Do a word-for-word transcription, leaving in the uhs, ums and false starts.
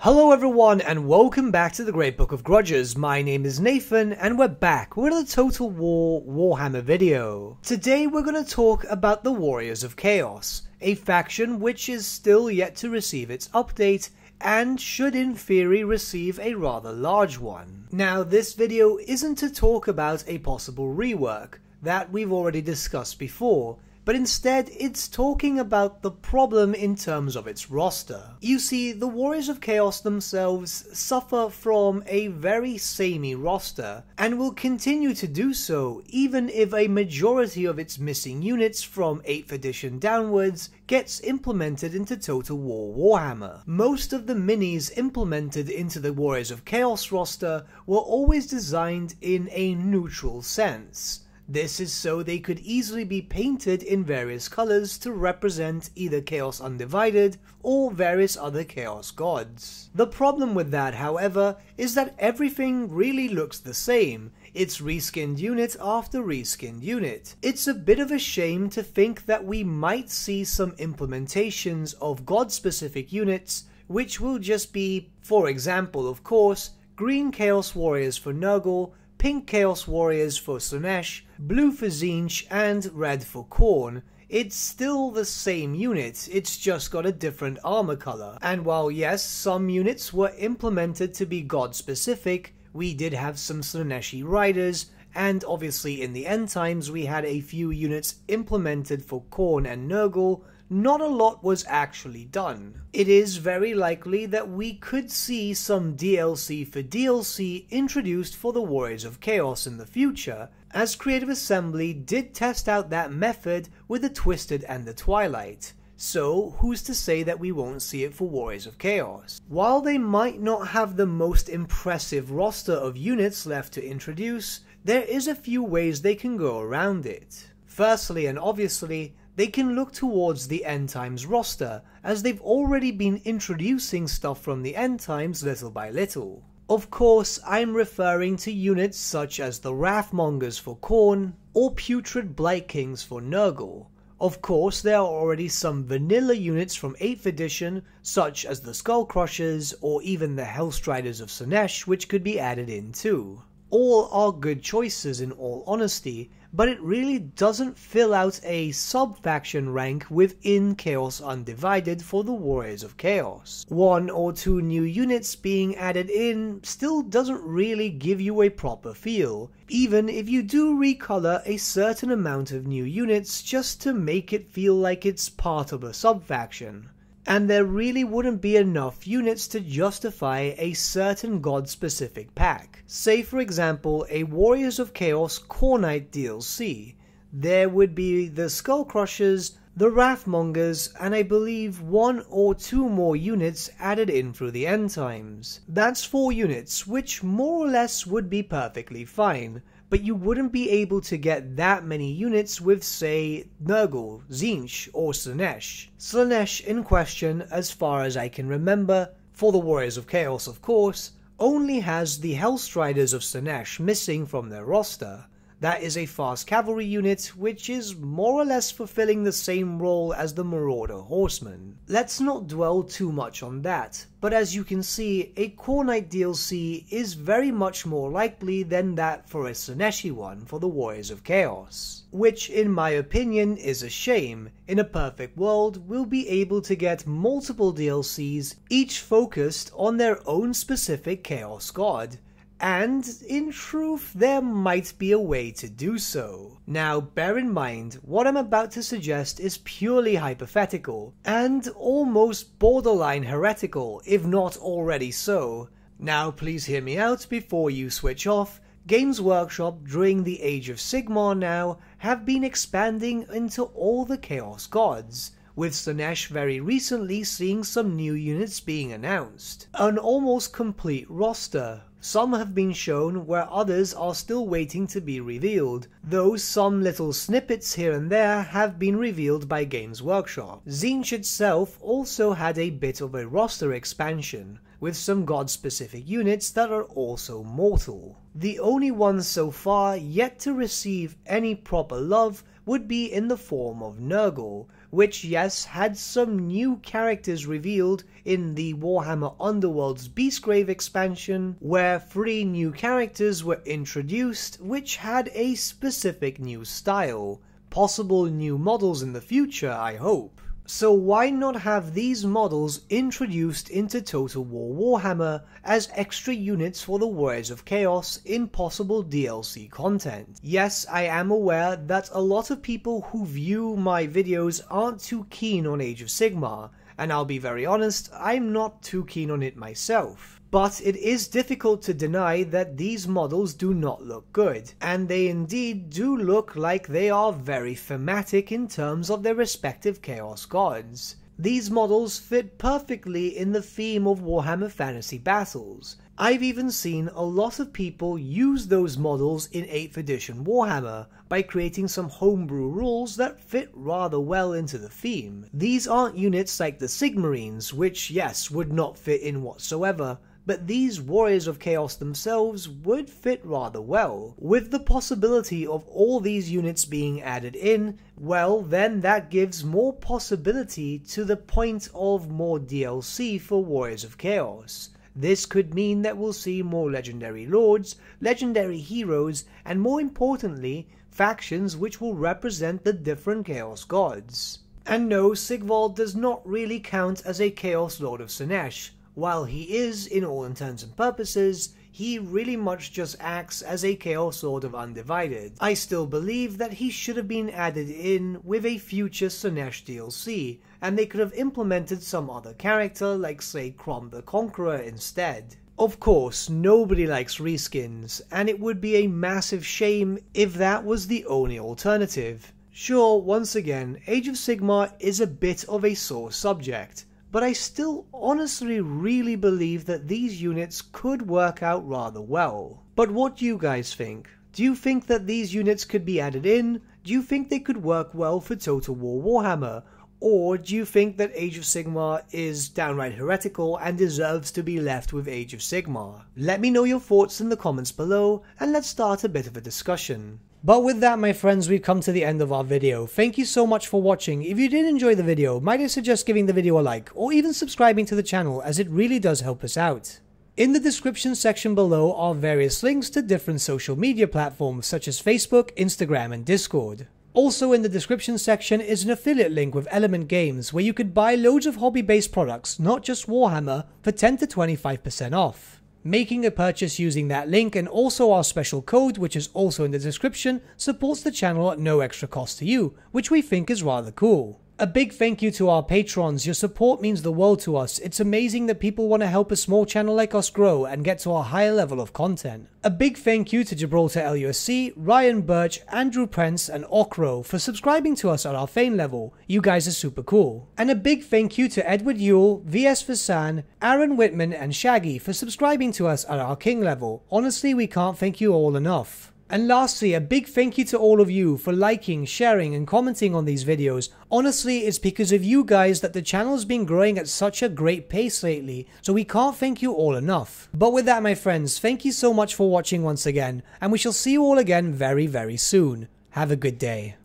Hello everyone and welcome back to the Great Book of Grudges. My name is Nathan and we're back with a Total War Warhammer video. Today we're going to talk about the Warriors of Chaos, a faction which is still yet to receive its update and should in theory receive a rather large one. Now this video isn't to talk about a possible rework, that we've already discussed before, but instead it's talking about the problem in terms of its roster. You see, the Warriors of Chaos themselves suffer from a very samey roster, and will continue to do so even if a majority of its missing units from eighth edition downwards gets implemented into Total War Warhammer. Most of the minis implemented into the Warriors of Chaos roster were always designed in a neutral sense. This is so they could easily be painted in various colors to represent either Chaos Undivided or various other Chaos Gods. The problem with that, however, is that everything really looks the same. It's reskinned unit after reskinned unit. It's a bit of a shame to think that we might see some implementations of God-specific units, which will just be, for example of course, green Chaos Warriors for Nurgle, pink Chaos Warriors for Slaanesh, blue for Tzeentch, and red for Khorne. It's still the same unit, it's just got a different armor color. And while yes, some units were implemented to be god-specific, we did have some Slaaneshi riders, and obviously in the End Times we had a few units implemented for Khorne and Nurgle. Not a lot was actually done. It is very likely that we could see some D L C for D L C introduced for the Warriors of Chaos in the future, as Creative Assembly did test out that method with the Twisted and the Twilight. So who's to say that we won't see it for Warriors of Chaos? While they might not have the most impressive roster of units left to introduce, there is a few ways they can go around it. Firstly and obviously, they can look towards the End Times roster, as they've already been introducing stuff from the End Times little by little. Of course, I'm referring to units such as the Wrathmongers for Khorne, or Putrid Blight Kings for Nurgle. Of course, there are already some vanilla units from eighth edition, such as the Skull Crushers, or even the Hellstriders of Sarnesh, which could be added in too. All are good choices in all honesty, but it really doesn't fill out a sub-faction rank within Chaos Undivided for the Warriors of Chaos. One or two new units being added in still doesn't really give you a proper feel, even if you do recolor a certain amount of new units just to make it feel like it's part of a sub-faction. And there really wouldn't be enough units to justify a certain god-specific pack. Say for example a Warriors of Chaos Khornite D L C. There would be the Skull Crushers, the Wrathmongers, and I believe one or two more units added in through the End Times. That's four units, which more or less would be perfectly fine, but you wouldn't be able to get that many units with, say, Nurgle, Tzeentch, or Slaanesh. Slaanesh in question, as far as I can remember, for the Warriors of Chaos of course, only has the Hellstriders of Sarnesh missing from their roster. That is a fast cavalry unit, which is more or less fulfilling the same role as the Marauder Horseman. Let's not dwell too much on that, but as you can see, a Khornite D L C is very much more likely than that for a Sarneshi one for the Warriors of Chaos. Which, in my opinion, is a shame. In a perfect world, we'll be able to get multiple D L Cs, each focused on their own specific Chaos God. And, in truth, there might be a way to do so. Now, bear in mind, what I'm about to suggest is purely hypothetical, and almost borderline heretical, if not already so. Now, please hear me out before you switch off. Games Workshop, during the Age of Sigmar now, have been expanding into all the Chaos Gods, with Slaanesh very recently seeing some new units being announced. An almost complete roster. Some have been shown where others are still waiting to be revealed, though some little snippets here and there have been revealed by Games Workshop. Tzeentch itself also had a bit of a roster expansion, with some god-specific units that are also mortal. The only ones so far yet to receive any proper love would be in the form of Nurgle, which, yes, had some new characters revealed in the Warhammer Underworld's Beastgrave expansion, where three new characters were introduced which had a specific new style. Possible new models in the future, I hope. So why not have these models introduced into Total War Warhammer as extra units for the Warriors of Chaos in possible D L C content? Yes, I am aware that a lot of people who view my videos aren't too keen on Age of Sigmar, and I'll be very honest, I'm not too keen on it myself. But it is difficult to deny that these models do not look good, and they indeed do look like they are very thematic in terms of their respective Chaos Gods. These models fit perfectly in the theme of Warhammer Fantasy Battles. I've even seen a lot of people use those models in eighth edition Warhammer by creating some homebrew rules that fit rather well into the theme. These aren't units like the Sigmarines, which yes, would not fit in whatsoever, but these Warriors of Chaos themselves would fit rather well. With the possibility of all these units being added in, well then that gives more possibility to the point of more D L C for Warriors of Chaos. This could mean that we'll see more legendary lords, legendary heroes, and more importantly, factions which will represent the different Chaos Gods. And no, Sigvald does not really count as a Chaos Lord of Sarnesh. While he is, in all intents and purposes, he really much just acts as a Chaos Lord of Undivided. I still believe that he should have been added in with a future Sarnesh D L C, and they could have implemented some other character like say Crom the Conqueror instead. Of course, nobody likes reskins, and it would be a massive shame if that was the only alternative. Sure, once again, Age of Sigmar is a bit of a sore subject, but I still honestly really believe that these units could work out rather well. But what do you guys think? Do you think that these units could be added in? Do you think they could work well for Total War Warhammer? Or do you think that Age of Sigmar is downright heretical and deserves to be left with Age of Sigmar? Let me know your thoughts in the comments below, and let's start a bit of a discussion. But with that, my friends, we've come to the end of our video. Thank you so much for watching. If you did enjoy the video, might I suggest giving the video a like or even subscribing to the channel, as it really does help us out. In the description section below are various links to different social media platforms such as Facebook, Instagram, and Discord. Also in the description section is an affiliate link with Element Games where you could buy loads of hobby-based products, not just Warhammer, for ten to twenty-five percent off. Making a purchase using that link and also our special code, which is also in the description, supports the channel at no extra cost to you, which we think is rather cool. A big thank you to our patrons, your support means the world to us. It's amazing that people want to help a small channel like us grow and get to a higher level of content. A big thank you to Gibraltar L U S C, Ryan Birch, Andrew Prince, and Okro for subscribing to us at our fame level. You guys are super cool. And a big thank you to Edward Yule, V S Vasan, Aaron Whitman, and Shaggy for subscribing to us at our king level. Honestly, we can't thank you all enough. And lastly, a big thank you to all of you for liking, sharing, and commenting on these videos. Honestly, it's because of you guys that the channel's been growing at such a great pace lately, so we can't thank you all enough. But with that, my friends, thank you so much for watching once again, and we shall see you all again very, very soon. Have a good day.